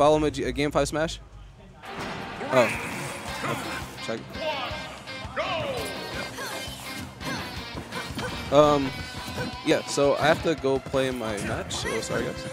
Follow him a game 5 smash. Oh. Check. Yeah, so I have to go play my match. Oh, sorry, guys.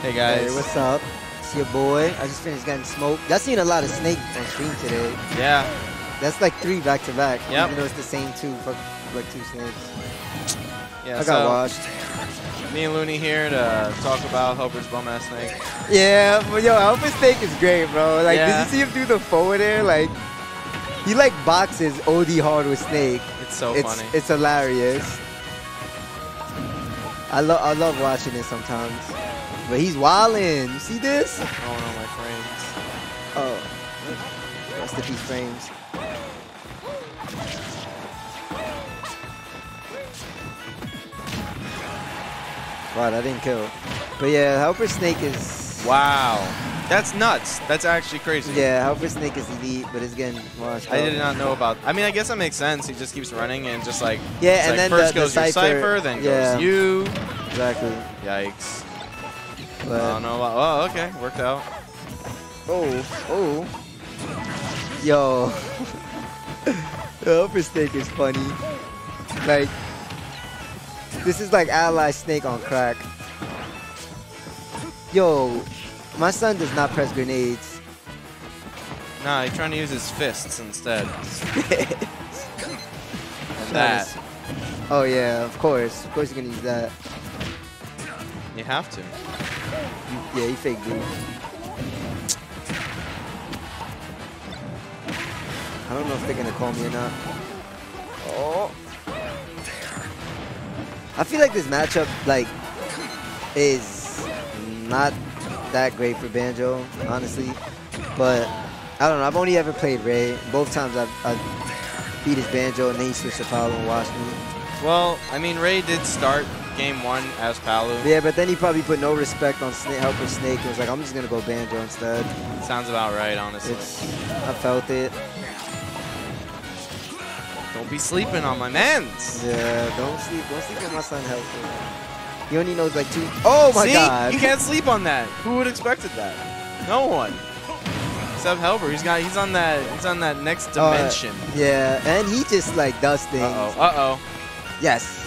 Hey guys. Hey, what's up? It's your boy. I just finished getting smoked. Y'all seen a lot of Snake on stream today. Yeah. That's like 3 back to back. Yep. Even though it's the same 2, fuck, like 2 Snakes. Yeah, I got washed. Me and Looney here to talk about Helper's bum ass Snake. Yeah, but yo, Helper's Snake is great, bro. Like, yeah. Did you see him do the forward air? Like, he like boxes OD hard with Snake. It's so funny. It's hilarious. I love watching it sometimes. But he's wildin'. You see this? Oh no, my frames. Oh, rest in peace, frames. Wow, that didn't kill. But yeah, Helper Snake is... Wow. That's nuts. That's actually crazy. Yeah, Helper Snake is elite, but it's getting washed. I did not know about... I mean, I guess that makes sense. He just keeps running and just like... Yeah, and like then first goes your Cypher, then goes you. Exactly. Yikes. But I don't know. Oh, okay. Worked out. Oh. Yo. Helper Snake is funny. Like... This is like Ally Snake on crack. Yo, my son does not press grenades. Nah, he's trying to use his fists instead. That. Oh yeah, of course. Of course you're gonna use that. You have to. Yeah, you fake dude. I don't know if they're gonna call me or not. Oh. I feel like this matchup, like, is not that great for Banjo, honestly. But, I don't know, I've only ever played Ray. Both times I've beat his Banjo and then he switched to Palu and watched me. Well, I mean, Ray did start game one as Palu. Yeah, but then he probably put no respect on Helper Snake and was like, I'm just going to go Banjo instead. Sounds about right, honestly. I felt it. Don't be sleeping on my mans. Yeah, don't sleep. Don't sleep on my son Helper. He only knows like two. Oh my God! You can't sleep on that. Who would have expected that? No one. Except Helper. He's on that. He's on that next dimension. Yeah, and he just like does things. Yes.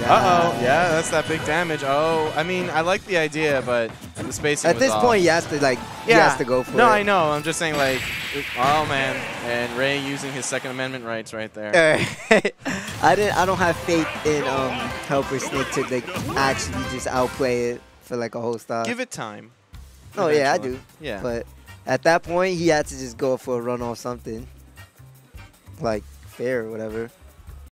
Yeah, that's that big damage. Oh, I mean, I like the idea, but the spacing was off. At this point, he has to like. Yeah. He has to go for it. No, I know. I'm just saying like. Oh man, and Ray using his Second Amendment rights right there. I don't have faith in Helper Snake to like actually just outplay it for like a whole stop. Give it time. Oh yeah, I do. Yeah. But at that point, he had to just go for a run off something, like fair or whatever.